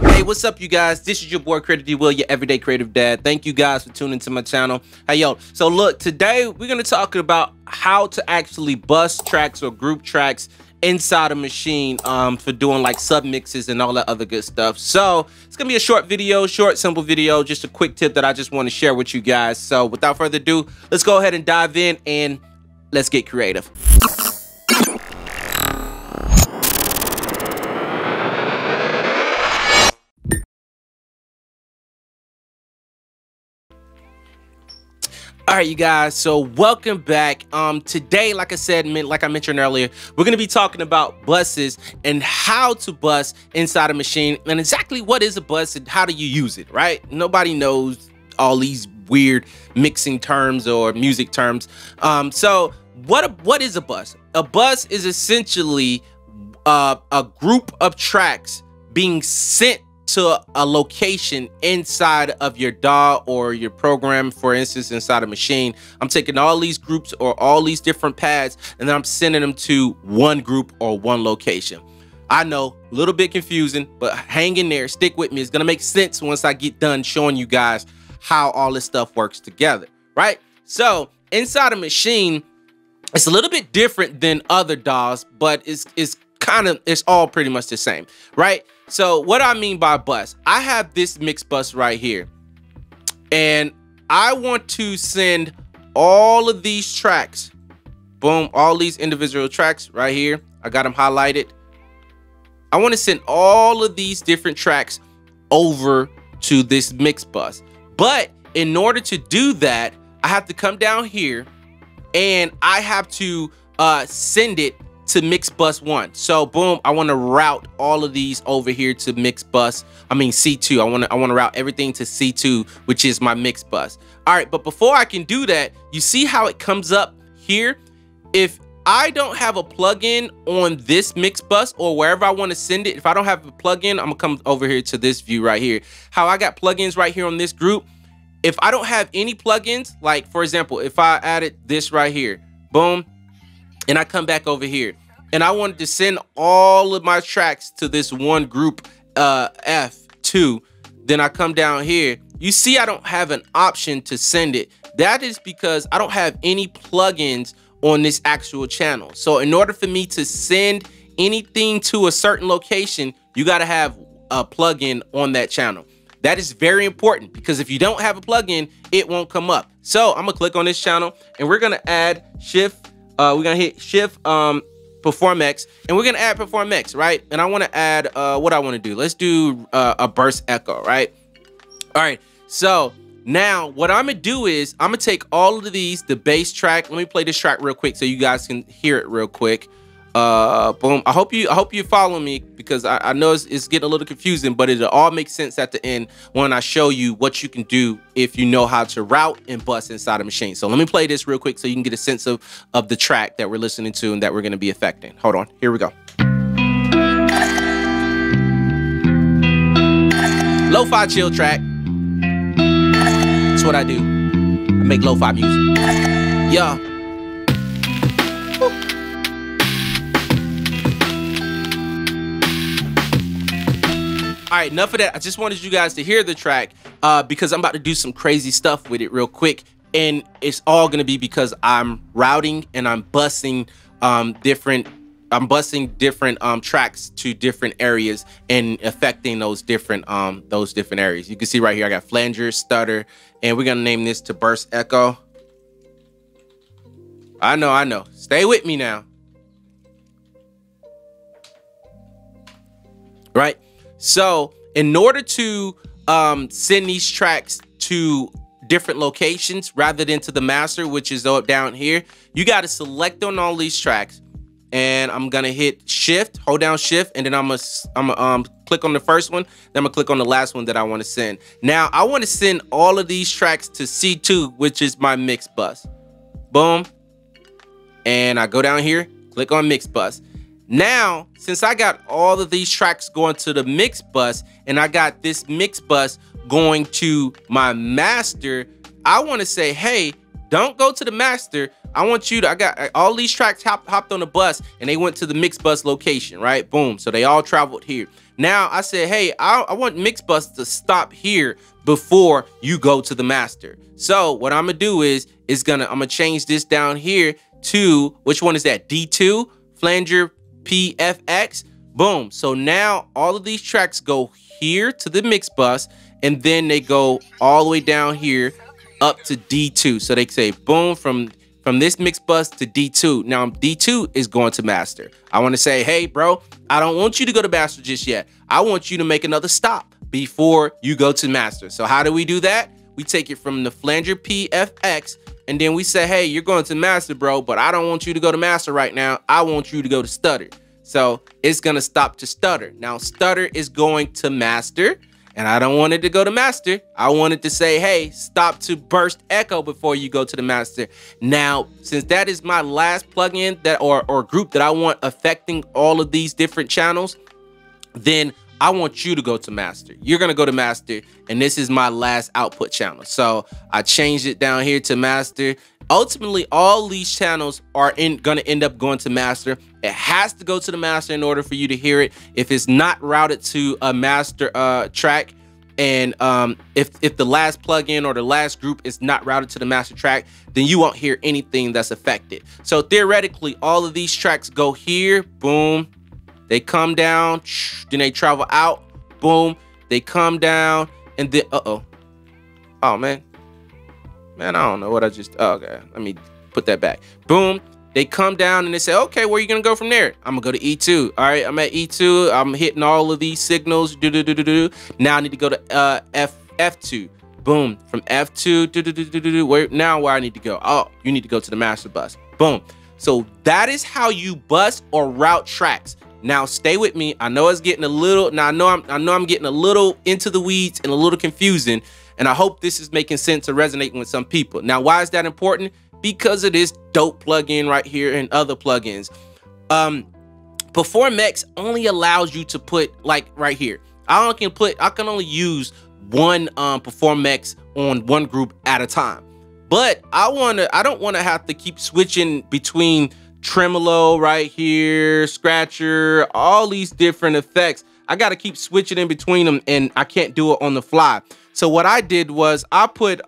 Hey, what's up, you guys? This is your boy Creative D'Will, your everyday creative dad. Thank you guys for tuning to my channel. Hey, yo. So look, today we're going to talk about how to actually bust tracks or group tracks inside a machine for doing like sub mixes and all that other good stuff. So it's going to be a short video, short, simple video, just a quick tip that I just want to share with you guys. So without further ado, let's go ahead and dive in and let's get creative. All right, you guys, so welcome back. Today, like I said, like I mentioned earlier, we're going to be talking about buses and how to bus inside a machine and exactly what is a bus and how do you use it, right? Nobody knows all these weird mixing terms or music terms. So what is a bus? A bus is essentially a group of tracks being sent to a location inside of your DAW or your program, for instance, inside a machine. I'm taking all these groups or all these different paths, and then I'm sending them to one group or one location. I know, a little bit confusing, but hang in there, stick with me. It's gonna make sense once I get done showing you guys how all this stuff works together, right? So inside a machine, it's a little bit different than other DAWs, but it's all pretty much the same, right? So what I mean by bus, I have this mix bus right here, and I want to send all of these tracks, boom, all these individual tracks right here. I got them highlighted. I want to send all of these different tracks over to this mix bus. But in order to do that, I have to come down here and I have to send it to mix bus 1. So boom, I want to route all of these over here to mix bus, I mean C2. I want to route everything to C2, which is my mix bus. All right, but before I can do that, you see how it comes up here? If I don't have a plugin on this mix bus or wherever I want to send it, if I don't have a plugin, I'm gonna come over here to this view right here. How I got plugins right here on this group. If I don't have any plugins, like for example, if I added this right here, boom, and I come back over here and I wanted to send all of my tracks to this one group, F2, then I come down here, you see I don't have an option to send it. That is because I don't have any plugins on this actual channel. So in order for me to send anything to a certain location, you got to have a plugin on that channel. That is very important because if you don't have a plugin, it won't come up. So I'm gonna click on this channel and we're gonna add shift. We're gonna hit shift Perform X, and we're gonna add Perform X, right? And I want to add what I want to do. Let's do a burst echo, right? All right. So now what I'm gonna do is I'm gonna take all of these, the bass track. Let me play this track real quick so you guys can hear it real quick. Boom. I hope you follow me because I know it's getting a little confusing, but it'll all make sense at the end when I show you what you can do if you know how to route and bus inside a machine. So let me play this real quick so you can get a sense of the track that we're listening to and that we're going to be affecting. Hold on. Here we go. Lo-fi chill track. That's what I do. I make lo-fi music. Yeah. Woo. All right, enough of that. I just wanted you guys to hear the track because I'm about to do some crazy stuff with it real quick. And it's all going to be because I'm routing and I'm busing different tracks to different areas and affecting those different areas. You can see right here, I got flanger, stutter, and we're going to name this to burst echo. I know. Stay with me now. Right? So in order to send these tracks to different locations rather than to the master, which is down here, you got to select on all these tracks. And I'm going to hit shift, hold down shift, and then I'm gonna click on the first one. Then I'm going to click on the last one that I want to send. Now, I want to send all of these tracks to C2, which is my mix bus. Boom. And I go down here, click on mix bus. Now, since I got all of these tracks going to the mix bus and I got this mix bus going to my master, I want to say, hey, don't go to the master. I want you to, I got all these tracks hopped on a bus and they went to the mix bus location, right? Boom. So they all traveled here. Now I said, hey, I want mix bus to stop here before you go to the master. So what I'm gonna do I'm gonna change this down here to, which one is that? D2, flanger PFX, boom. So now all of these tracks go here to the mix bus, and then they go all the way down here up to D2. So they say, boom, from this mix bus to D2. Now D2 is going to master. I wanna say, hey bro, I don't want you to go to master just yet. I want you to make another stop before you go to master. So how do we do that? We take it from the flanger PFX, and then we say, hey, you're going to master, bro, but I don't want you to go to master right now. I want you to go to stutter. So it's gonna stop to stutter. Now stutter is going to master, and I don't want it to go to master. I want it to say, hey, stop to burst echo before you go to the master. Now, since that is my last plugin that or group that I want affecting all of these different channels, then I want you to go to master. You're gonna go to master, and this is my last output channel. So I changed it down here to master. Ultimately, all these channels are gonna end up going to master. It has to go to the master in order for you to hear it. If it's not routed to a master track, and if the last plugin or the last group is not routed to the master track, then you won't hear anything that's affected. So theoretically, all of these tracks go here, boom. They come down, then they travel out, boom, they come down, and then, uh-oh. Oh, man. Man, I don't know what I just, oh, okay, let me put that back. Boom, they come down and they say, okay, where are you gonna go from there? I'm gonna go to E2, all right, I'm at E2, I'm hitting all of these signals, Now I need to go to F2, boom, from F2, where I need to go? Oh, you need to go to the master bus, boom. So that is how you bus or route tracks. Now stay with me. I know it's getting a little. Now I know I'm getting a little into the weeds and a little confusing, and I hope this is making sense or resonating with some people. Now, why is that important? Because of this dope plugin right here and other plugins. Perform FX only allows you to put, like right here, I can only use one Perform FX on one group at a time. But I don't want to have to keep switching between tremolo right here, scratcher, all these different effects. I got to keep switching in between them, and I can't do it on the fly. So what I did was I put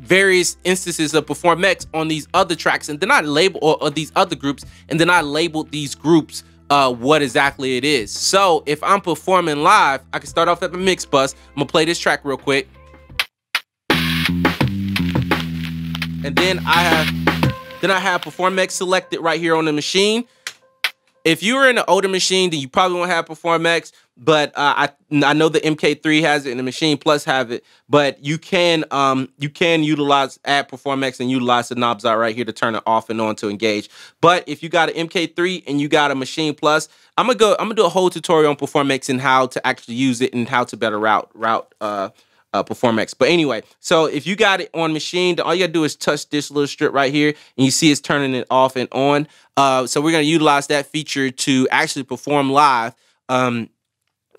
various instances of Perform FX on these other tracks, and then I label or these other groups, and then I labeled these groups what exactly it is. So if I'm performing live, I can start off at the mix bus. I'm gonna play this track real quick, and then I have Perform FX selected right here on the machine. If you were in an older machine, then you probably won't have Perform FX, but I know the Mk3 has it and the Maschine Plus have it. But you can utilize add Perform FX and utilize the knobs out right here to turn it off and on to engage. But if you got an Mk3 and you got a Maschine Plus, I'm gonna do a whole tutorial on Perform FX and how to actually use it and how to better route Perform FX. But anyway, so if you got it on machine, all you gotta do is touch this little strip right here, and you see it's turning it off and on. So we're gonna utilize that feature to actually perform live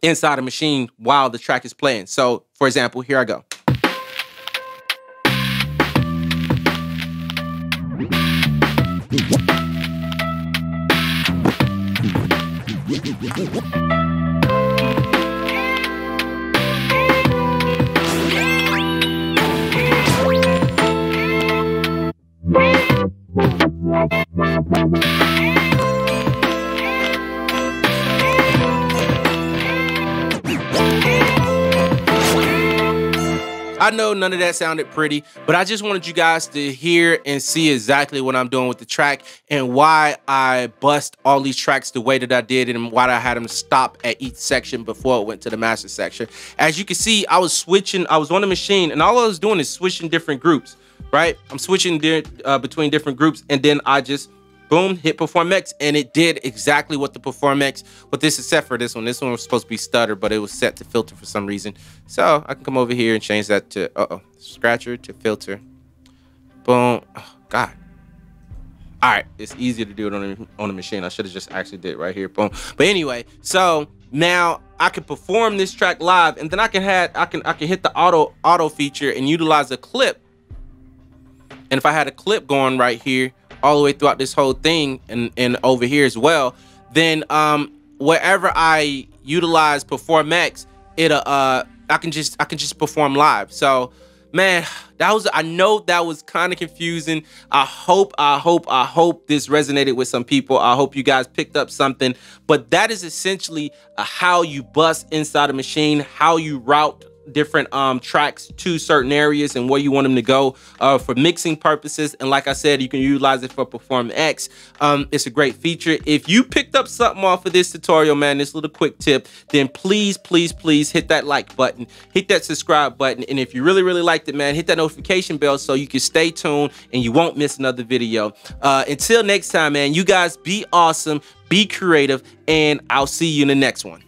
inside a machine while the track is playing. So for example, here I go. I know none of that sounded pretty, but I just wanted you guys to hear and see exactly what I'm doing with the track and why I bust all these tracks the way that I did and why I had them stop at each section before it went to the master section. As you can see, I was on the machine, and all I was doing is switching different groups, right? I'm switching between different groups, and then I just, boom, hit Perform FX, and it did exactly what the Perform FX, what this, except for this one. This one was supposed to be stutter, but it was set to filter for some reason. So I can come over here and change that to, scratcher to filter. Boom. Oh, God. All right. It's easier to do it on the machine. I should have just actually did it right here. Boom. But anyway, so now I can perform this track live, and then I can hit the auto feature and utilize a clip And if I had a clip going right here all the way throughout this whole thing and over here as well, then wherever I utilize Perform X, it'll I can just perform live. So man, that was, I know that was kind of confusing. I hope this resonated with some people. I hope you guys picked up something, but that is essentially how you bust inside a machine, how you route different tracks to certain areas and where you want them to go for mixing purposes. And like I said, you can utilize it for Perform X. It's a great feature. If you picked up something off of this tutorial, man, this little quick tip, then please, please, please hit that like button, hit that subscribe button. And if you really, really liked it, man, hit that notification bell so you can stay tuned and you won't miss another video. Until next time, man, you guys be awesome, be creative, and I'll see you in the next one.